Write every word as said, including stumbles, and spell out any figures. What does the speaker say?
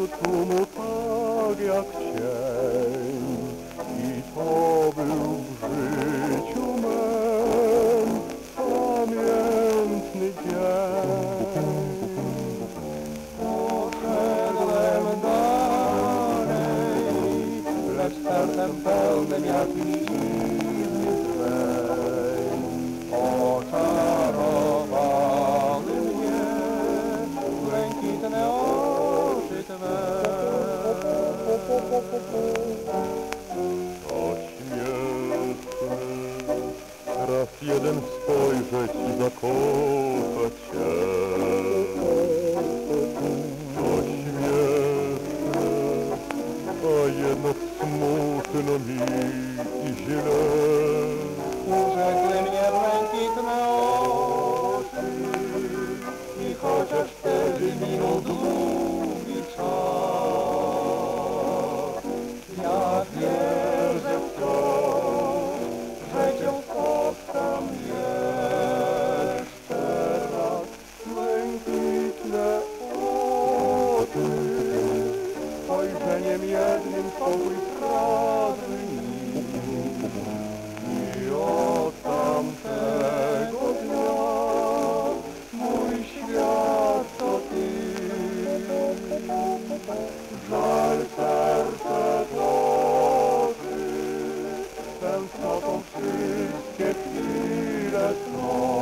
wśród tłumu padł jak cień. I to był w życiu mym pamiętny dzień. Poszedłem dalej, lecz sercem pełnym jak dziwny swej. Oczarowały mnie błękitne oczy Twe. Raz jeden spojrzeć i zakochać się. To śmieszne, a jednak smutno mi i źle. Urzekły mnie błękitne oczy i chociaż wtedy minął długi czas, ja wierzę w to, że cię spotkam jeszcze raz. Błękitne oczy, spojrzeniem jednym spokój sprawy mi. I od tamtego dnia mój świat to Ty. Żal serce tęsknotą wszystkie chwile są.